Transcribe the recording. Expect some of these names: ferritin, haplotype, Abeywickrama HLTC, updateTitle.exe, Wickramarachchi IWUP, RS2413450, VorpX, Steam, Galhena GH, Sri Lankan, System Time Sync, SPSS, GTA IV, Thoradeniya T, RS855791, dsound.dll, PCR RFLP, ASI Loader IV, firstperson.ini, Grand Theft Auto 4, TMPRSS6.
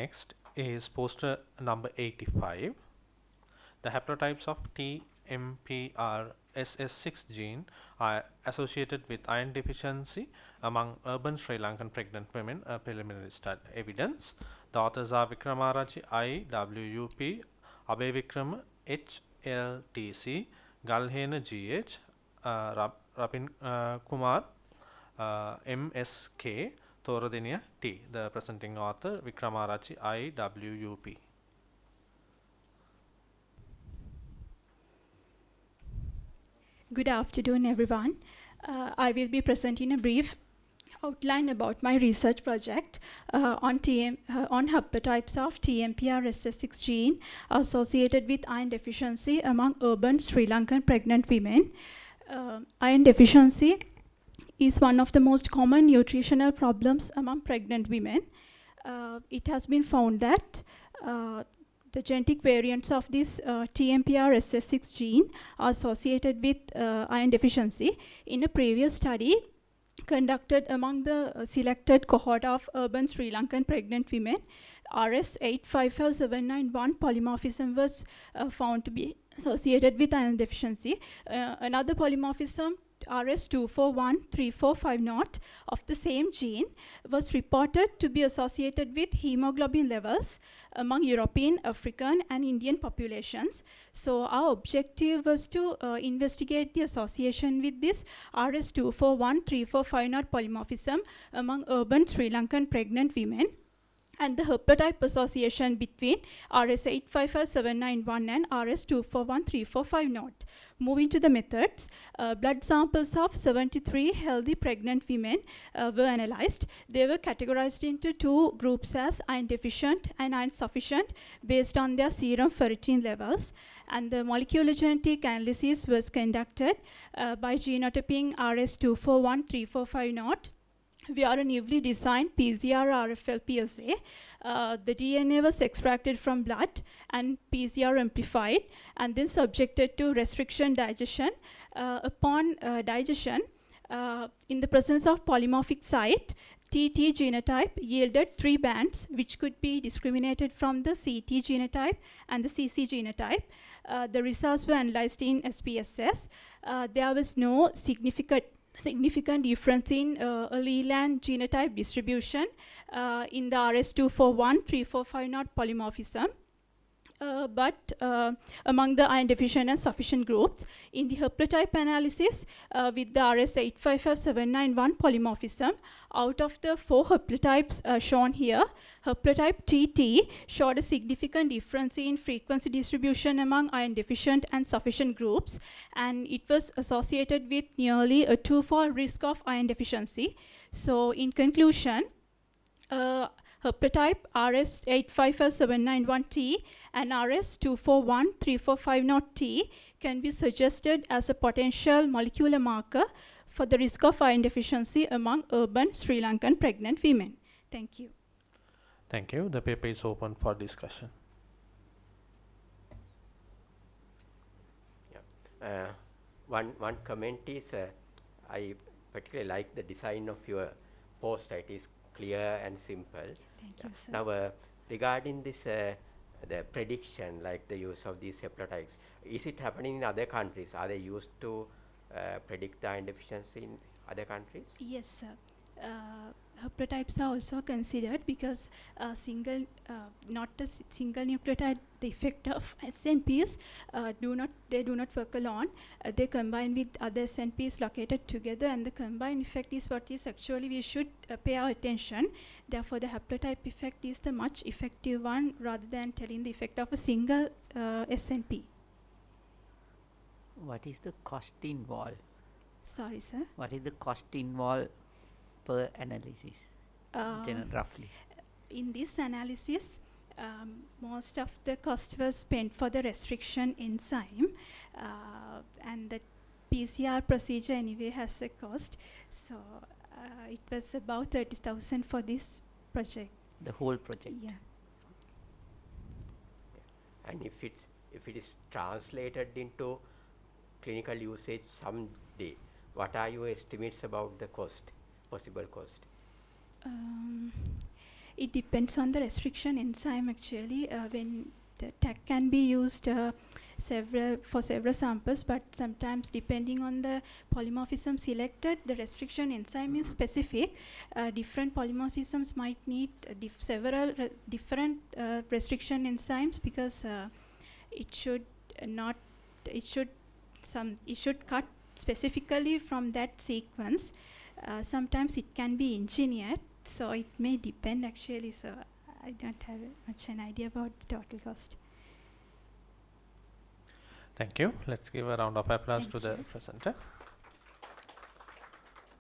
Next is poster number 85. The haplotypes of TMPRSS6 gene are associated with iron deficiency among urban Sri Lankan pregnant women, a preliminary study evidence. The authors are Wickramarachchi IWUP, Abeywickrama HLTC, Galhena GH, Rapin Kumar, MSK, Thoradeniya T. The presenting author, Wickramarachchi IWUP. Good afternoon, everyone. I will be presenting a brief outline about my research project on haplotypes of TMPRSS6 gene associated with iron deficiency among urban Sri Lankan pregnant women. Iron deficiency is one of the most common nutritional problems among pregnant women. It has been found that the genetic variants of this TMPRSS6 gene are associated with iron deficiency. In a previous study conducted among the selected cohort of urban Sri Lankan pregnant women, RS855791 polymorphism was found to be associated with iron deficiency. Another polymorphism, RS2413450 of the same gene, was reported to be associated with hemoglobin levels among European, African, and Indian populations. So our objective was to investigate the association with this RS2413450 polymorphism among urban Sri Lankan pregnant women, and the haplotype association between RS855791 and RS2413450. Moving to the methods, blood samples of 73 healthy pregnant women were analyzed. They were categorized into two groups as iron deficient and iron sufficient based on their serum ferritin levels. And the molecular genetic analysis was conducted by genotyping RS2413450. We are a newly designed PCR RFLP assay. The DNA was extracted from blood and PCR amplified and then subjected to restriction digestion. Upon digestion, in the presence of polymorphic site, TT genotype yielded three bands which could be discriminated from the CT genotype and the CC genotype. The results were analyzed in SPSS. There was no significant difference in allele and genotype distribution in the RS2413450 polymorphism, but among the iron deficient and sufficient groups. In the haplotype analysis with the RS855791 polymorphism, out of the four haplotypes shown here, haplotype TT showed a significant difference in frequency distribution among iron deficient and sufficient groups, and it was associated with nearly a twofold risk of iron deficiency. So in conclusion, haplotype RS855791T and RS2413450T can be suggested as a potential molecular marker for the risk of iron deficiency among urban Sri Lankan pregnant women. Thank you. Thank you. The paper is open for discussion. Yeah. One comment is I particularly like the design of your poster. It is clear and simple. Thank you, sir. Now, regarding this, the prediction, like the use of these haplotypes, is it happening in other countries? Are they used to predict the iron deficiency in other countries? Yes, sir. Haplotypes are also considered because not a single nucleotide, the effect of SNPs do not work alone. They combine with other SNPs located together, and the combined effect is what is actually we should pay our attention. Therefore, the haplotype effect is the much effective one rather than telling the effect of a single SNP. What is the cost involved? Sorry, sir. What is the cost involved per analysis, roughly? In this analysis, most of the cost was spent for the restriction enzyme, and the PCR procedure anyway has a cost. So it was about 30,000 for this project. The whole project. Yeah. And if it is translated into clinical usage someday, what are your estimates about the cost? Possible cost? It depends on the restriction enzyme actually. When the TAC can be used for several samples, but sometimes depending on the polymorphism selected, the restriction enzyme is specific. Different polymorphisms might need several different restriction enzymes, because it should cut specifically from that sequence. Sometimes it can be engineered, so it may depend actually. So I don't have much an idea about the total cost. Thank you. Let's give a round of applause to the presenter.